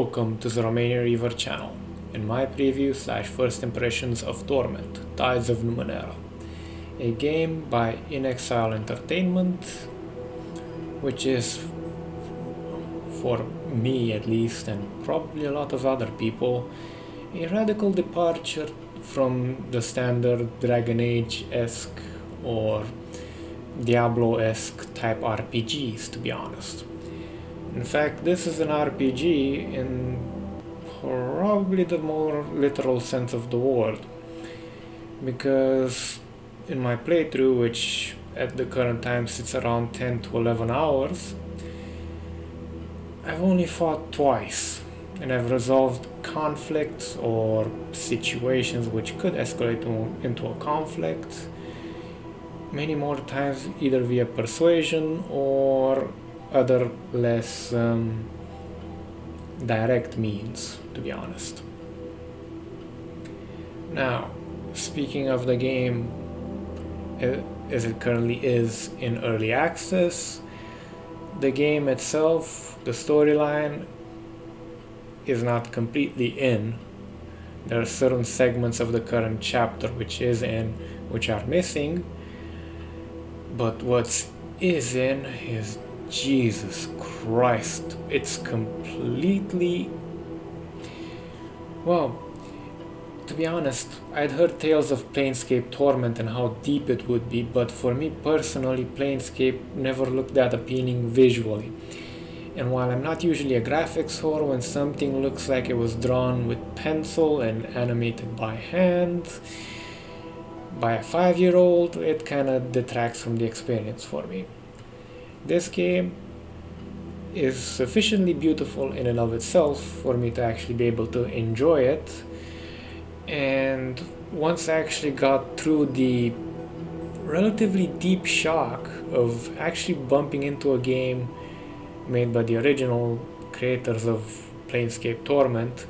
Welcome to the Romanian River channel, in my preview / first impressions of Torment, Tides of Numenera, a game by InXile Entertainment, which is, for me at least, and probably a lot of other people, a radical departure from the standard Dragon Age-esque or Diablo-esque type RPGs, to be honest. In fact, this is an RPG in probably the more literal sense of the word, because in my playthrough, which at the current time sits around 10 to 11 hours, I've only fought twice, and I've resolved conflicts or situations which could escalate into a conflict many more times, either via persuasion or other less direct means, to be honest. Now, speaking of the game as it currently is in early access, the game itself, the storyline, is not completely in. There are certain segments of the current chapter which is in, which are missing, but what is in is, Jesus Christ, it's completely... Well, to be honest, I'd heard tales of Planescape Torment and how deep it would be, but for me personally, Planescape never looked that appealing visually. And while I'm not usually a graphics whore, when something looks like it was drawn with pencil and animated by hand, by a 5-year-old, it kind of detracts from the experience for me. This game is sufficiently beautiful in and of itself for me to actually be able to enjoy it, and once I actually got through the relatively deep shock of actually bumping into a game made by the original creators of Planescape Torment,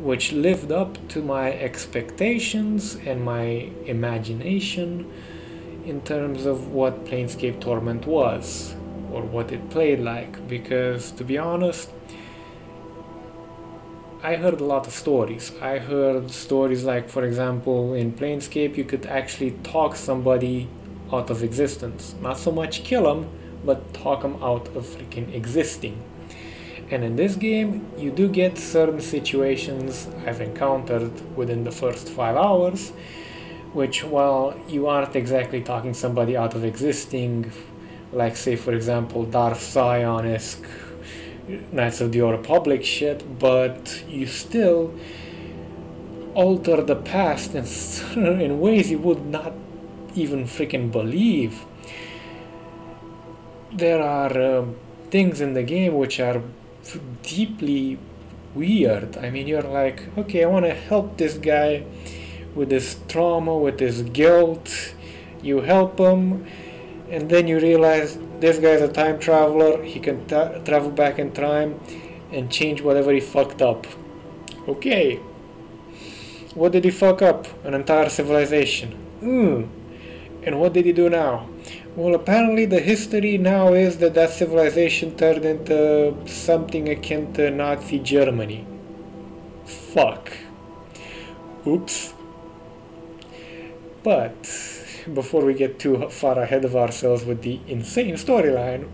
which lived up to my expectations and my imagination in terms of what Planescape Torment was, or what it played like, because to be honest, I heard a lot of stories. I heard stories like, for example, in Planescape you could actually talk somebody out of existence. Not so much kill them, but talk them out of freaking existing. And in this game you do get certain situations I've encountered within the first 5 hours, which, while you aren't exactly talking somebody out of existing, like say for example Darth Zion-esque Knights of the Old Republic shit, but you still alter the past in ways you would not even freaking believe. There are things in the game which are deeply weird. I mean, you're like, okay, I want to help this guy with his trauma, with his guilt, you help him, and then you realize this guy's a time traveler, he can travel back in time and change whatever he fucked up. Okay, what did he fuck up? An entire civilization. And what did he do now? Well, apparently the history now is that that civilization turned into something akin to Nazi Germany. Fuck. Oops. But before we get too far ahead of ourselves with the insane storyline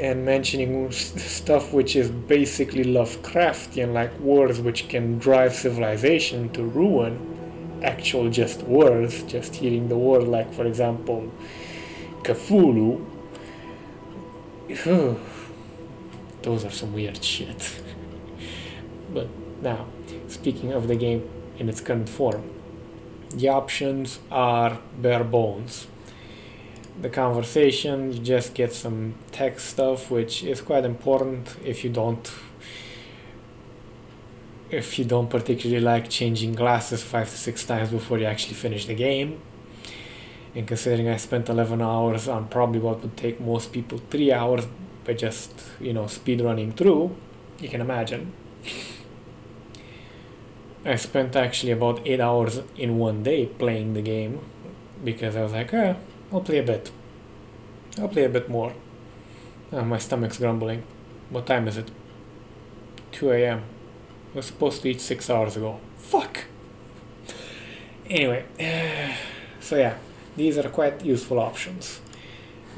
and mentioning stuff which is basically Lovecraftian, like wars which can drive civilization to ruin, actual just words, just hearing the word, like for example Cthulhu, those are some weird shit. But now, speaking of the game in its current form, the options are bare bones. The conversation, you just get some text stuff, which is quite important if you don't particularly like changing glasses 5 to 6 times before you actually finish the game. And considering I spent 11 hours on probably what would take most people 3 hours by just, you know, speed running through, you can imagine. I spent actually about 8 hours in one day playing the game, because I was like, I'll play a bit. I'll play a bit more. My stomach's grumbling. What time is it? 2 AM. I was supposed to eat 6 hours ago. Fuck! Anyway, so yeah, these are quite useful options.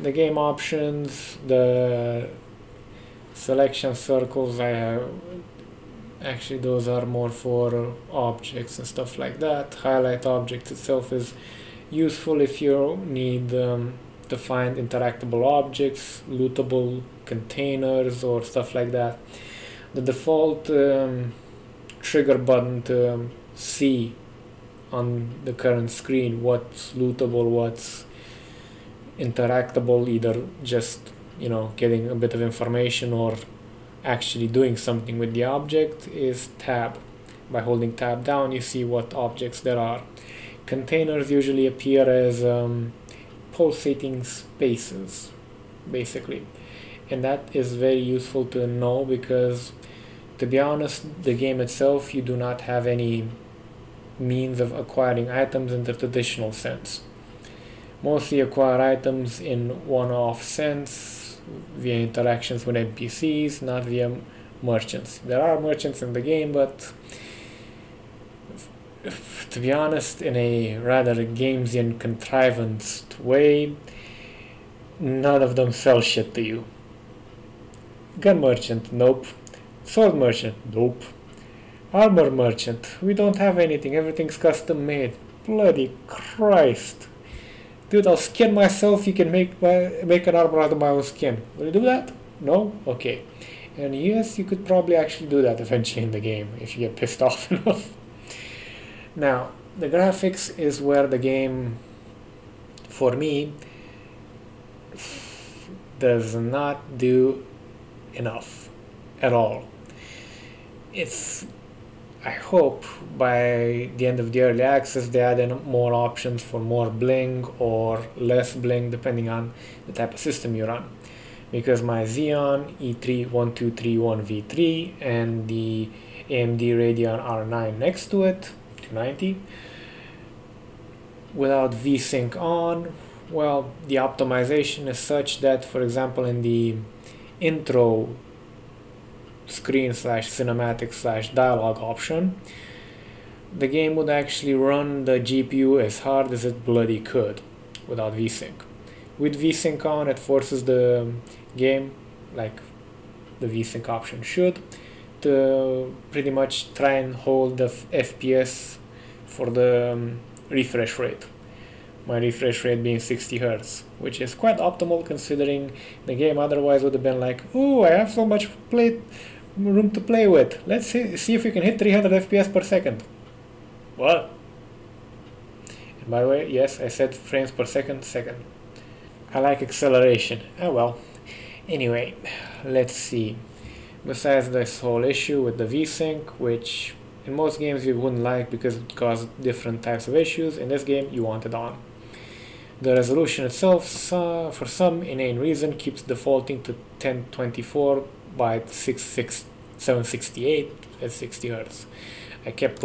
The game options, the selection circles, I have actually those are more for objects and stuff like that. Highlight object itself is useful if you need to find interactable objects, lootable containers or stuff like that. The default trigger button to see on the current screen what's lootable, what's interactable, either just, you know, getting a bit of information or actually doing something with the object, is tab. By holding tab down you see what objects there are. Containers usually appear as pulsating spaces, basically, and that is very useful to know because, to be honest, the game itself, you do not have any means of acquiring items in the traditional sense. Mostly acquire items in one-off sense via interactions with NPCs, not via merchants. There are merchants in the game, but to be honest, in a rather Gamesian, contrivanced way, none of them sell shit to you. Gun merchant, nope. Sword merchant, nope. Armor merchant, we don't have anything, everything's custom made. Bloody Christ. Dude, I'll skin myself, you can make an armor out of my own skin. Will you do that? No? Okay. And yes, you could probably actually do that eventually in the game, if you get pissed off enough. Now, the graphics is where the game, for me, does not do enough at all. It's, I hope by the end of the early access they add in more options for more bling or less bling depending on the type of system you run, because my Xeon E3 1231V3 and the AMD Radeon R9 next to it, 290, without VSync on, well, the optimization is such that, for example, in the intro screen slash cinematic slash dialogue option, the game would actually run the GPU as hard as it bloody could without VSync. With VSync on, it forces the game, like the VSync option should, to pretty much try and hold the FPS for the refresh rate. My refresh rate being 60 Hz, which is quite optimal considering the game otherwise would have been like, oh, I have so much room to play with. Let's see if we can hit 300 FPS per second. What? And by the way, yes, I said frames per second. I like acceleration. Oh well. Anyway, let's see. Besides this whole issue with the VSync, which in most games you wouldn't like because it caused different types of issues, in this game you want it on. The resolution itself, for some inane reason, keeps defaulting to 1024 by 768 at 60 Hz. I kept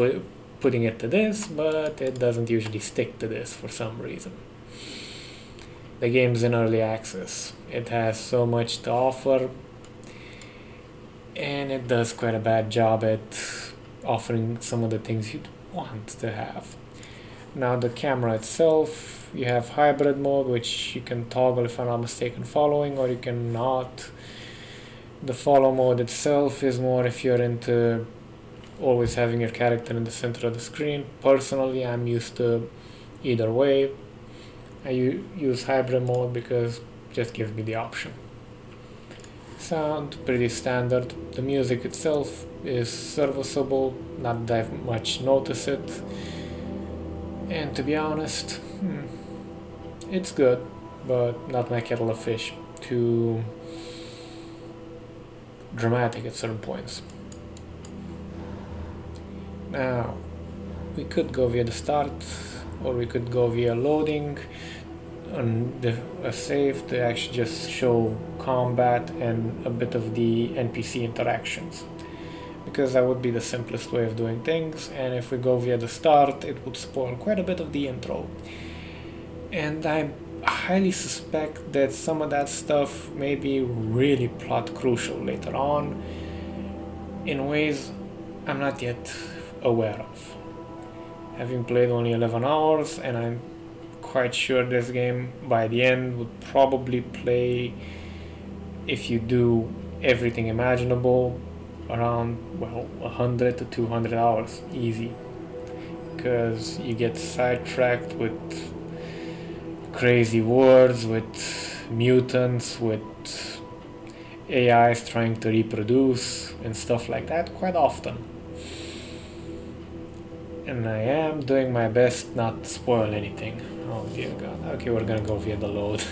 putting it to this, but it doesn't usually stick to this for some reason. The game's in early access. It has so much to offer, and it does quite a bad job at offering some of the things you'd want to have. Now the camera itself, you have hybrid mode, which you can toggle, if I'm not mistaken, following, or you can not. The follow mode itself is more if you're into always having your character in the center of the screen. Personally, I'm used to either way. I use hybrid mode because it just gives me the option. Sound, pretty standard. The music itself is serviceable, not that much notice it, and to be honest, it's good, but not my kettle of fish. Too dramatic at certain points. Now we could go via the start, or we could go via loading on a save to actually just show combat and a bit of the NPC interactions, because that would be the simplest way of doing things, and if we go via the start it would spoil quite a bit of the intro, and I highly suspect that some of that stuff may be really plot crucial later on, in ways I'm not yet aware of, having played only 11 hours, and I'm quite sure this game by the end would probably play, if you do everything imaginable, around, well, 100 to 200 hours easy, because you get sidetracked with crazy words, with mutants, with AIs trying to reproduce and stuff like that quite often. And I am doing my best not to spoil anything. Oh dear god. Okay, we're gonna go via the load.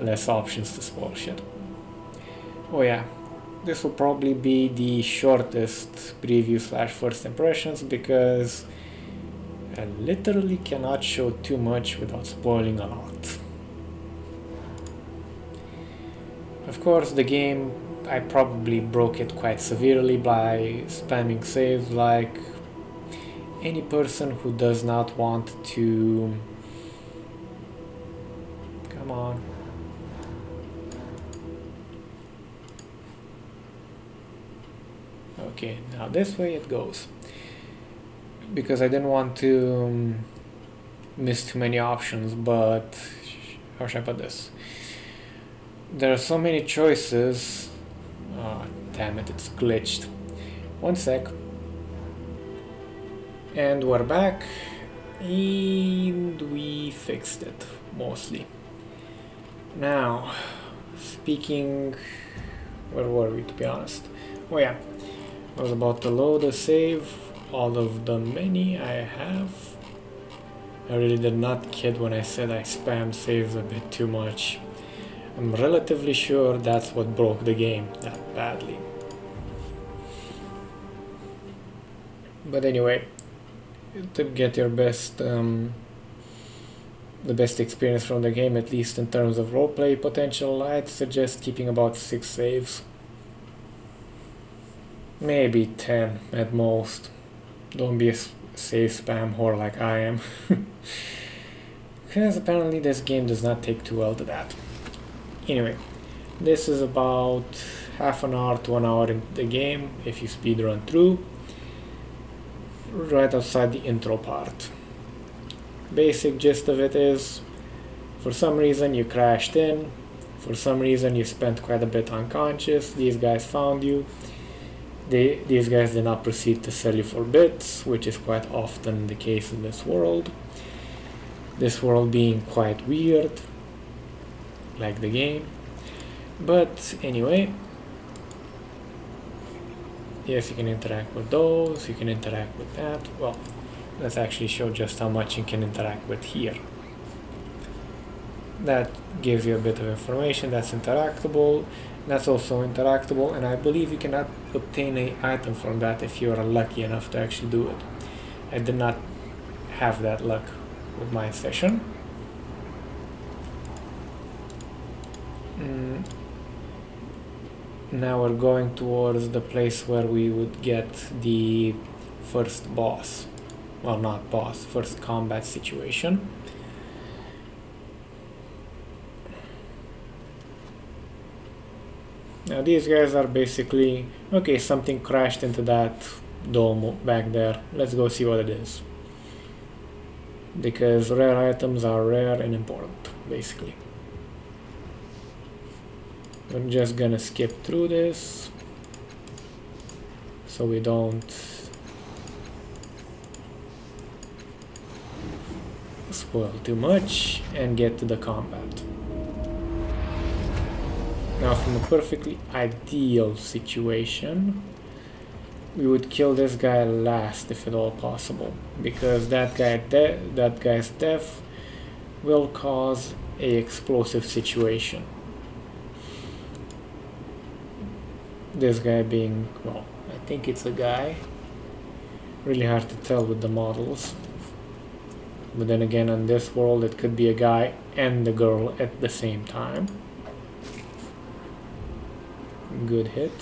Less options to spoil shit. Oh yeah, this will probably be the shortest preview / first impressions, because I literally cannot show too much without spoiling a lot. Of course, the game, I probably broke it quite severely by spamming saves like any person who does not want to... Come on. Okay, now this way it goes. Because I didn't want to miss too many options, but... How should I put this? There are so many choices. Oh, damn it, it's glitched. One sec. And we're back. And we fixed it, mostly. Now, speaking... Where were we, to be honest? Oh yeah, I was about to load a save. All of the many I have. I really did not kid when I said I spammed saves a bit too much. I'm relatively sure that's what broke the game that badly. But anyway, to get your best, the best experience from the game, at least in terms of roleplay potential, I'd suggest keeping about 6 saves. Maybe 10 at most. Don't be a save spam whore like I am. Because apparently this game does not take too well to that. Anyway, this is about half an hour to 1 hour into the game, if you speedrun through, right outside the intro part. Basic gist of it is, for some reason you crashed in, for some reason you spent quite a bit unconscious, these guys found you, these guys did not proceed to sell you for bits, which is quite often the case in this world being quite weird, like the game. But anyway, yes, you can interact with those, you can interact with that. Well, let's actually show just how much you can interact with here. That gives you a bit of information that's interactable, that's also interactable, and I believe you cannot obtain an item from that if you are lucky enough to actually do it. I did not have that luck with my session. Now we're going towards the place where we would get the first boss, well, not boss, first combat situation. Now these guys are basically, okay, something crashed into that dome back there, let's go see what it is, because rare items are rare and important, basically. I'm just gonna skip through this so we don't spoil too much and get to the combat. Now, from a perfectly ideal situation, we would kill this guy last if at all possible, because that guy's death will cause an explosive situation. This guy being, well, I think it's a guy, really hard to tell with the models, but then again, in this world it could be a guy and a girl at the same time. Good hit.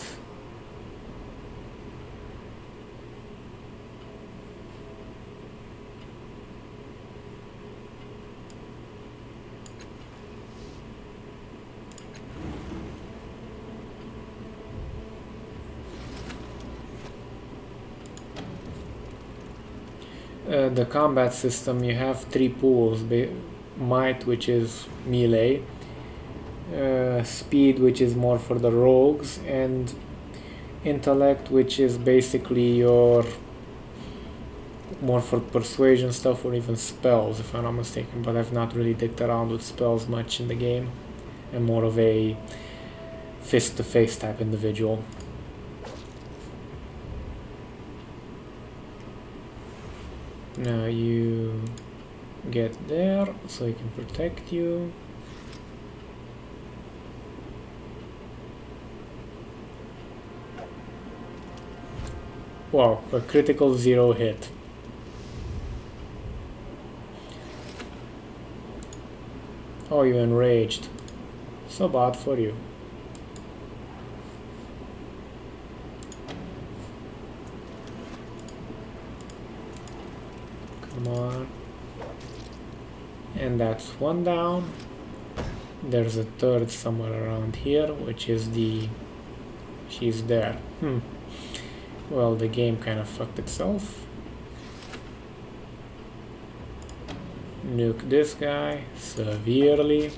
the combat system, you have three pools: might, which is melee, speed, which is more for the rogues, and intellect, which is basically your more for persuasion stuff or even spells, if I'm not mistaken, but I've not really dicked around with spells much in the game. I'm more of a fist-to-face type individual. Now you get there so he can protect you. Wow, a critical 0 hit. Oh, you enraged. So bad for you. Come on. And that's one down. There's a third somewhere around here, which is the... she's there. Well, the game kind of fucked itself. Nuke this guy severely.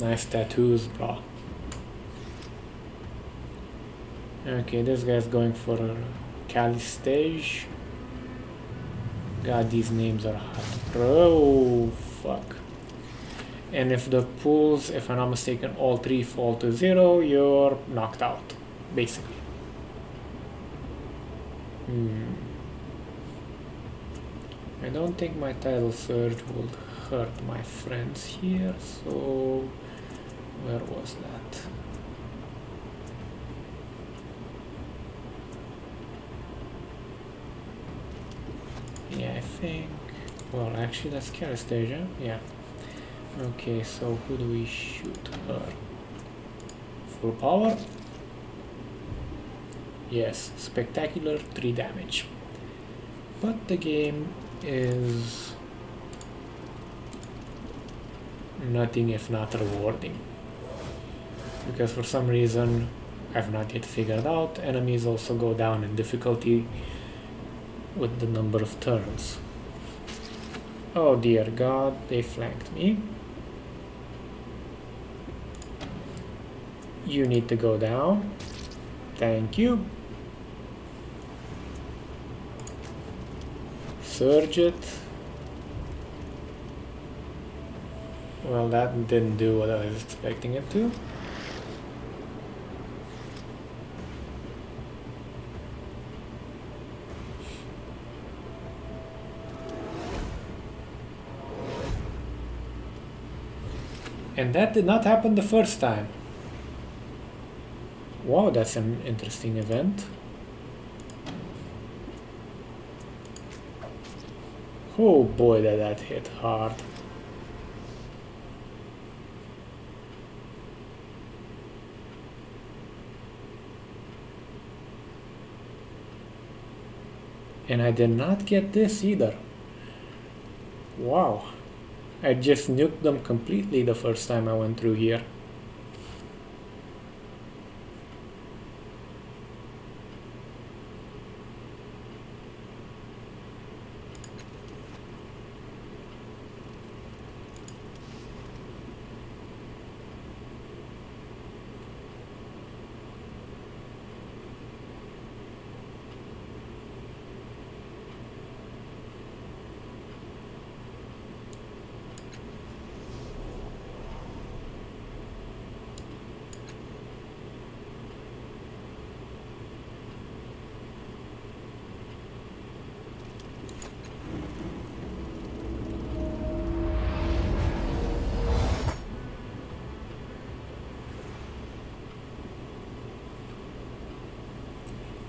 Nice tattoos, bro. Okay, this guy's going for a Calistage. God, these names are hard. Oh, fuck. And if the pools, if I'm not mistaken, all three fall to 0, you're knocked out, basically. I don't think my tidal surge will hurt my friends here, so... where was that? Yeah, I think... well, actually that's Calistage, yeah. Okay, so who do we shoot? Her. Full power? Yes, spectacular 3 damage. But the game is... nothing if not rewarding. Because for some reason, I've not yet figured out, enemies also go down in difficulty with the number of turns. Oh dear God, they flanked me. You need to go down. Thank you. Surge it. Well, that didn't do what I was expecting it to. And that did not happen the first time. Wow, that's an interesting event. Oh boy, did that hit hard. And I did not get this either. Wow. I just nuked them completely the first time I went through here.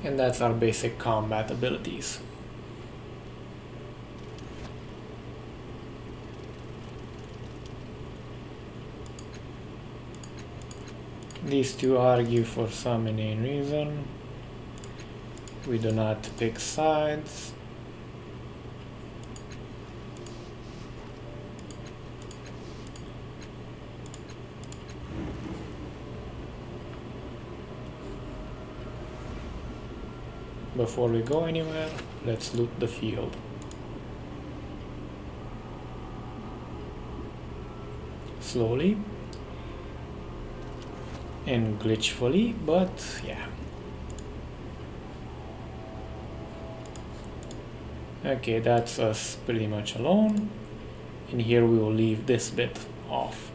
And that's our basic combat abilities. These two argue for some inane reason. We do not pick sides. Before we go anywhere, let's loot the field. Slowly and glitchfully, but yeah. Okay, that's us pretty much alone. And here we will leave this bit off.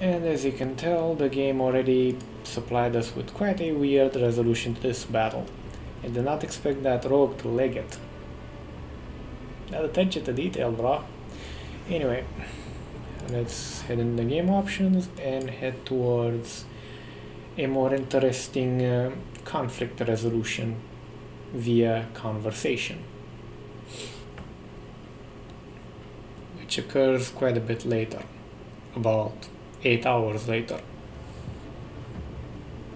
And as you can tell, the game already supplied us with quite a weird resolution to this battle. I did not expect that rogue to leg it. That attention to detail, brah. Anyway, let's head in the game options and head towards a more interesting conflict resolution via conversation, which occurs quite a bit later, about 8 hours later.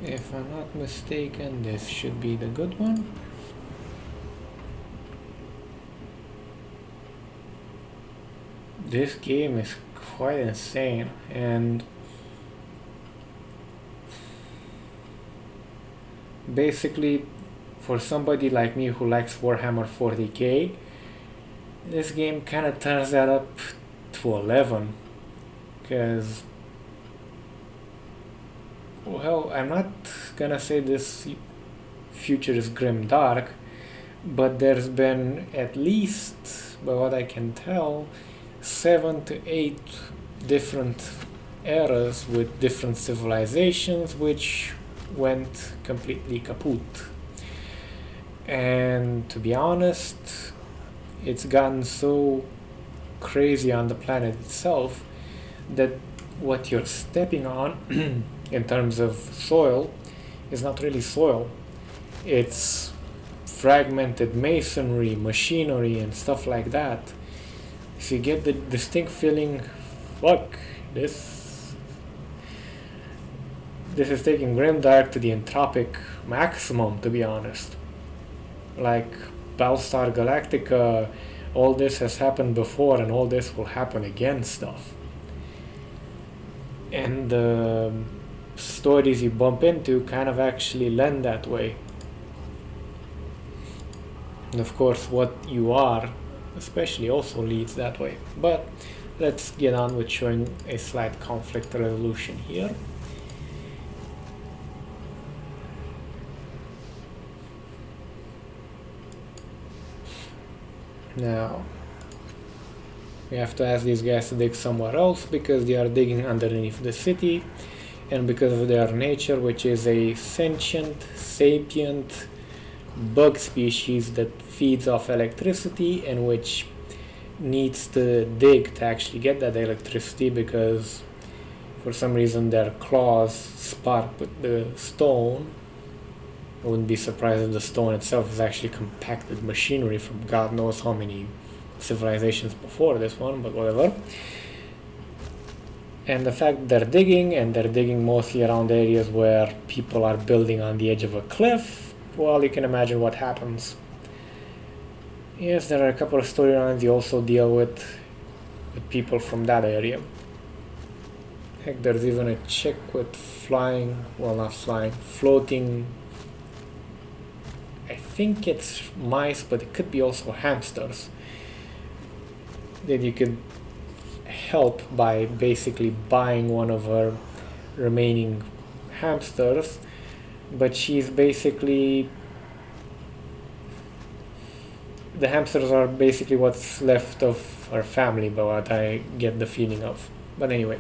If I'm not mistaken, this should be the good one. This game is quite insane, and basically for somebody like me who likes Warhammer 40k, this game kind of turns that up to 11, because, well, I'm not gonna say this future is grim dark, but there's been at least, by what I can tell, 7 to 8 different eras with different civilizations which went completely kaput. And to be honest, it's gotten so crazy on the planet itself that what you're stepping on in terms of soil is not really soil. It's fragmented masonry, machinery, and stuff like that. So you get the distinct feeling, fuck, this is taking Grimdark to the entropic maximum, to be honest. Like Battlestar Galactica, all this has happened before and all this will happen again stuff. And stories you bump into kind of actually lend that way. And of course what you are especially also leads that way. But let's get on with showing a slight conflict resolution here. Now we have to ask these guys to dig somewhere else, because they are digging underneath the city. And because of their nature, which is a sentient, sapient bug species that feeds off electricity and which needs to dig to actually get that electricity, because for some reason their claws spark with the stone. I wouldn't be surprised if the stone itself is actually compacted machinery from God knows how many civilizations before this one, but whatever. And the fact they're digging mostly around areas where people are building on the edge of a cliff, well, you can imagine what happens. Yes, there are a couple of storylines you also deal with people from that area. Heck, there's even a chick with flying, well, not flying, floating, I think it's mice, but it could be also hamsters, that you could help by basically buying one of her remaining hamsters. But she's basically, the hamsters are basically what's left of her family, but what I get the feeling of. But anyway,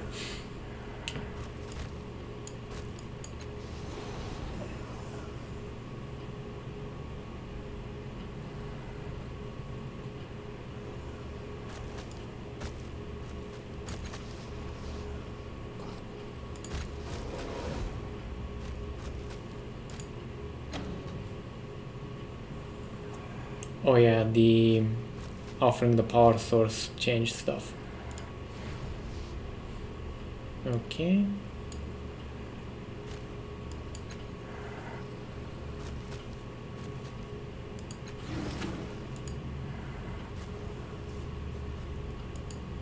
oh yeah, the offering the power source changed stuff. Okay.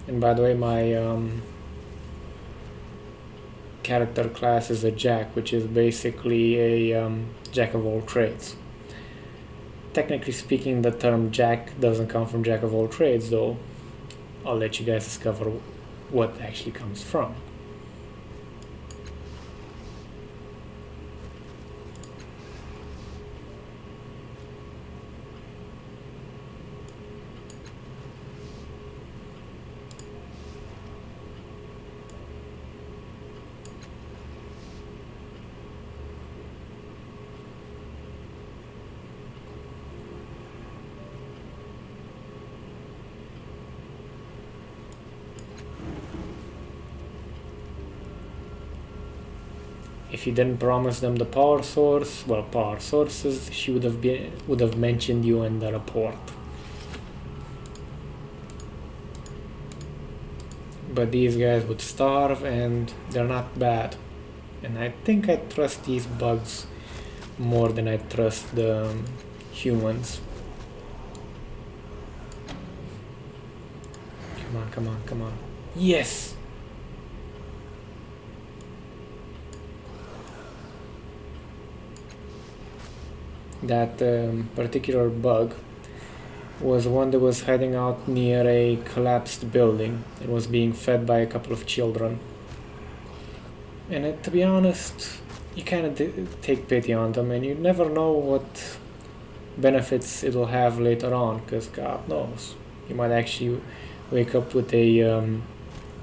And by the way, my character class is a Jack, which is basically a jack of all trades. Technically speaking, the term jack doesn't come from jack of all trades, though I'll let you guys discover what actually comes from. If you didn't promise them the power source, well, power sources, she would have mentioned you in the report. But these guys would starve, and they're not bad. And I think I trust these bugs more than I trust the humans. Come on, come on, come on. Yes! That particular bug was one that was hiding out near a collapsed building. It was being fed by a couple of children. And to be honest, you kind of take pity on them, and you never know what benefits it'll have later on, because God knows. You might actually wake up with a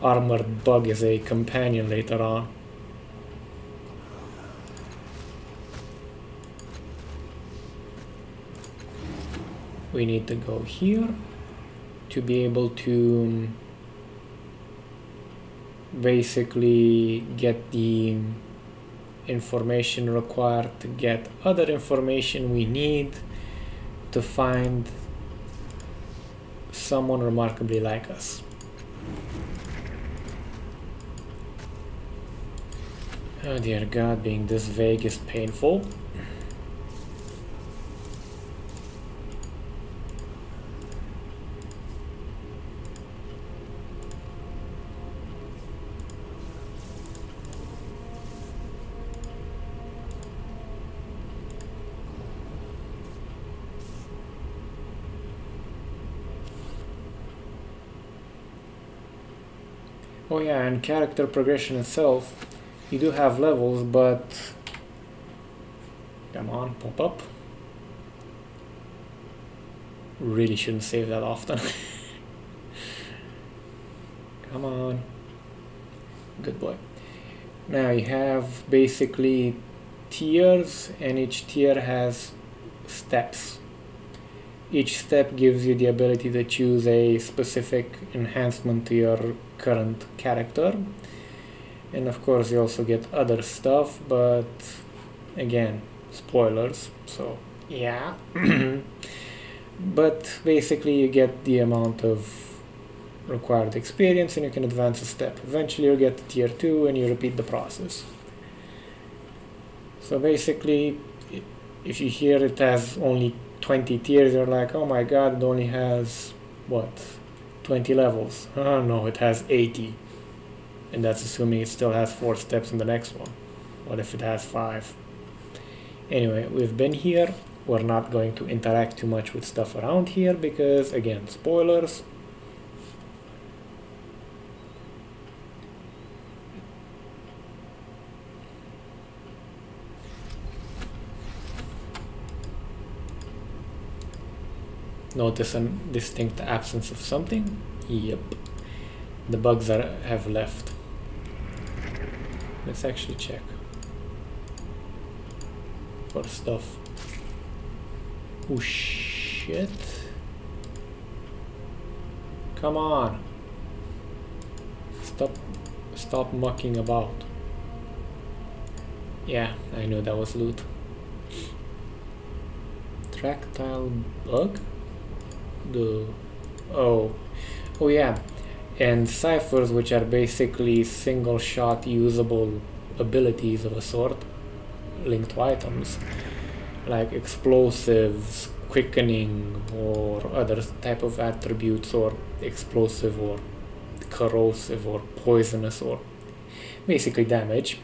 armored bug as a companion later on. We need to go here to be able to basically get the information required to get other information we need to find someone remarkably like us. Oh dear God, being this vague is painful. Oh yeah, and character progression itself, you do have levels, but come on, pop up. Really shouldn't save that often. Come on. Good boy. Now you have basically tiers, and each tier has steps. Each step gives you the ability to choose a specific enhancement to your current character, and of course you also get other stuff, but again, spoilers, so yeah. But basically you get the amount of required experience and you can advance a step. Eventually you get to tier 2 and you repeat the process. So basically, if you hear it has only 20 tiers, you're like, oh my God, it only has what, 20 levels? Oh no, it has 80, and that's assuming it still has 4 steps in the next one. What if it has 5? Anyway, we've been here. We're not going to interact too much with stuff around here because, again, spoilers. Notice a distinct absence of something? Yep. The bugs have left. Let's actually check for stuff. Oh shit. Come on. Stop mucking about. Yeah, I knew that was loot. Tractile bug? Oh yeah, and ciphers, which are basically single shot usable abilities of a sort linked to items like explosives, quickening, or other type of attributes, or explosive or corrosive or poisonous, or basically damage.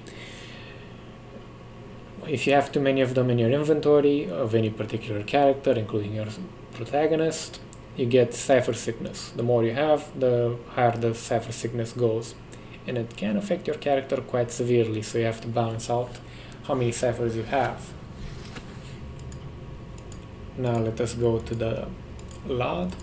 if you have too many of them in your inventory of any particular character, including your protagonist, you get cipher sickness. The more you have, the higher the cipher sickness goes, and it can affect your character quite severely, so you have to balance out how many ciphers you have. Now let us go to the LOD.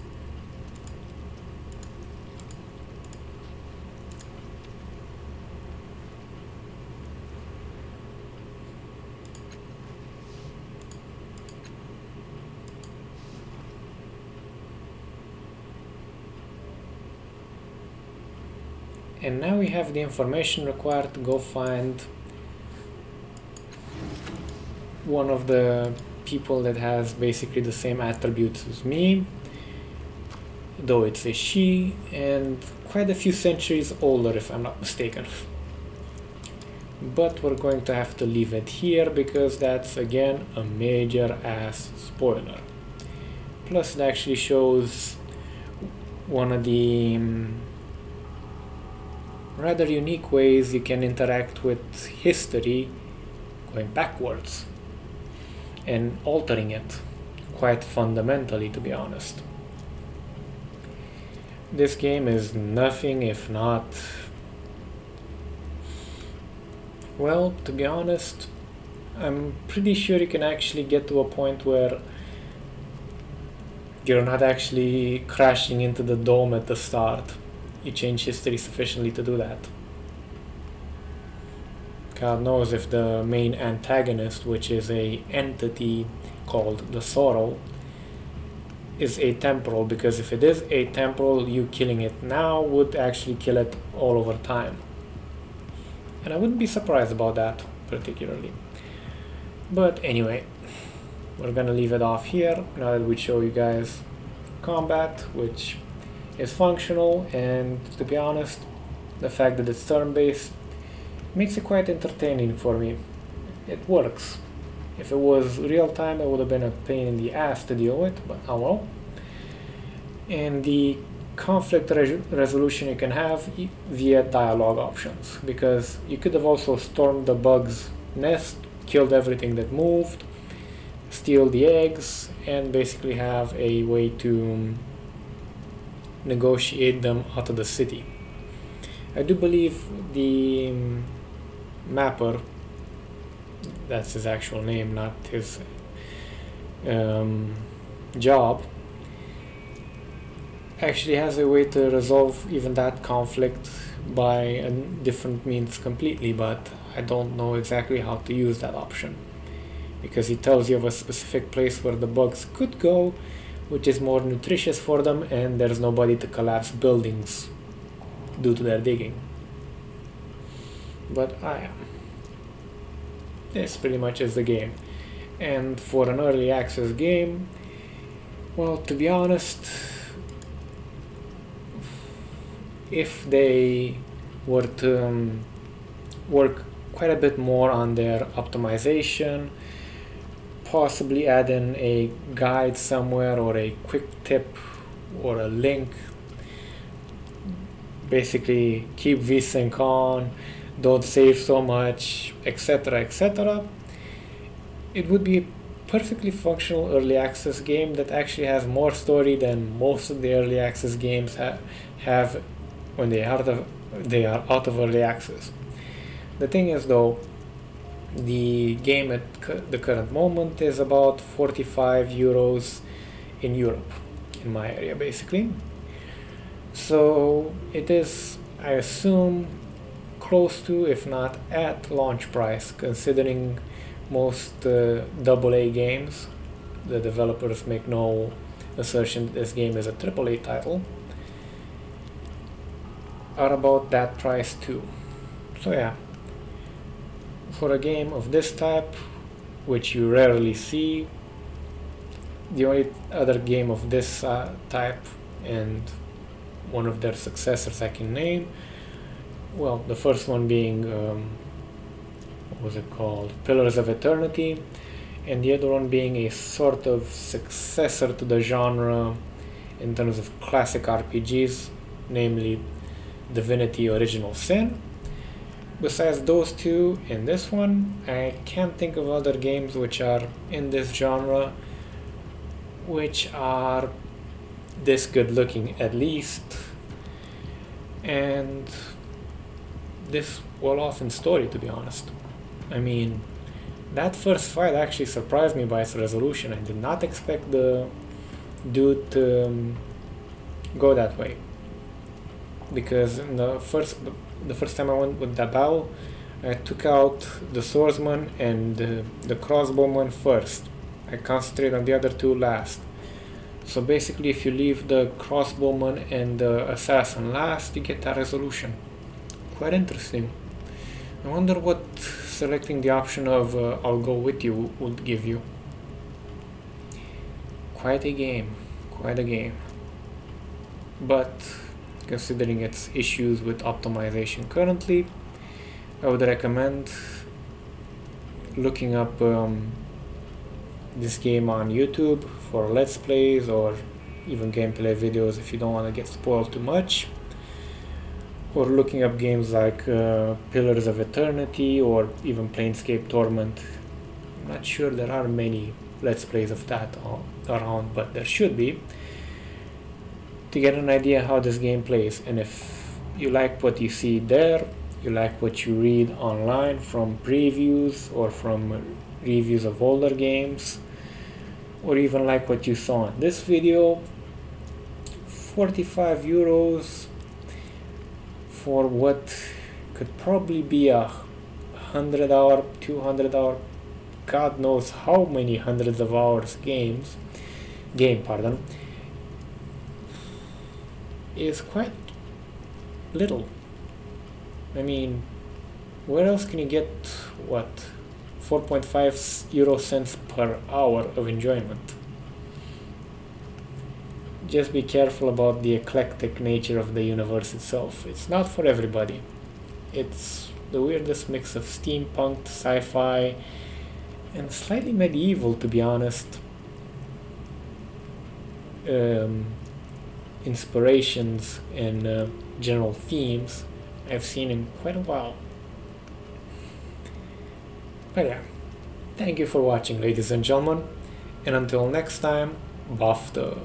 And now we have the information required to go find one of the people that has basically the same attributes as me, though it's a she, and quite a few centuries older if I'm not mistaken. But we're going to have to leave it here because that's again a major ass spoiler. Plus it actually shows one of the rather unique ways you can interact with history going backwards and altering it quite fundamentally, to be honest. This game is nothing if not, well, to be honest, I'm pretty sure you can actually get to a point where you're not actually crashing into the dome at the start. You change history sufficiently to do that. God knows if the main antagonist, which is an entity called the Sorrow, is atemporal, because if it is atemporal, you killing it now would actually kill it all over time. And I wouldn't be surprised about that particularly. But anyway, we're gonna leave it off here now that we show you guys combat, which is functional, and to be honest, the fact that it's turn-based makes it quite entertaining for me. It works. If it was real time, it would have been a pain in the ass to deal with, but oh well. And the conflict resolution you can have via dialogue options, because you could have also stormed the bug's nest, killed everything that moved, steal the eggs, and basically have a way to negotiate them out of the city. I do believe the mapper, that's his actual name, not his job, actually has a way to resolve even that conflict by a different means completely, but I don't know exactly how to use that option, because he tells you of a specific place where the bugs could go, which is more nutritious for them, and there's nobody to collapse buildings due to their digging. But this pretty much is the game. And for an early access game, well, to be honest, if they were to work quite a bit more on their optimization, possibly add in a guide somewhere or a quick tip or a link, basically keep VSync on, don't save so much, etc., etc., it would be a perfectly functional early access game that actually has more story than most of the early access games have when they are out of early access. The thing is, though, the game at the current moment is about €45 in Europe, in my area basically. So it is, I assume, close to, if not at, launch price, considering most AA games. The developers make no assertion that this game is a AAA title, are about that price too. So yeah, for a game of this type, which you rarely see, the only other game of this type and one of their successors I can name, well, the first one being what was it called, Pillars of Eternity, and the other one being a sort of successor to the genre in terms of classic RPGs, namely Divinity: Original Sin, Besides those two in this one, I can't think of other games which are in this genre which are this good looking, at least, and this well off in story, to be honest. I mean, that first fight actually surprised me by its resolution. I did not expect the dude to go that way, because in the first time I went with that battle, I took out the swordsman and the crossbowman first. I concentrated on the other two last. So basically, if you leave the crossbowman and the assassin last, you get that resolution. Quite interesting. I wonder what selecting the option of I'll go with you would give you. Quite a game. Quite a game. But considering its issues with optimization currently, I would recommend looking up this game on YouTube for Let's Plays or even gameplay videos if you don't want to get spoiled too much, or looking up games like Pillars of Eternity or even Planescape Torment. I'm not sure there are many Let's Plays of that around, but there should be, to get an idea how this game plays. And if you like what you see there, you like what you read online from previews or from reviews of older games, or even like what you saw in this video, 45 euros for what could probably be a 100 hour, 200 hour, God knows how many hundreds of hours game, is quite little. I mean, where else can you get what 4.5 euro cents per hour of enjoyment? Just be careful about the eclectic nature of the universe itself. It's not for everybody. It's the weirdest mix of steampunk, sci-fi, and slightly medieval, to be honest, inspirations and general themes I've seen in quite a while. But yeah, thank you for watching, ladies and gentlemen, and until next time, BAFTA.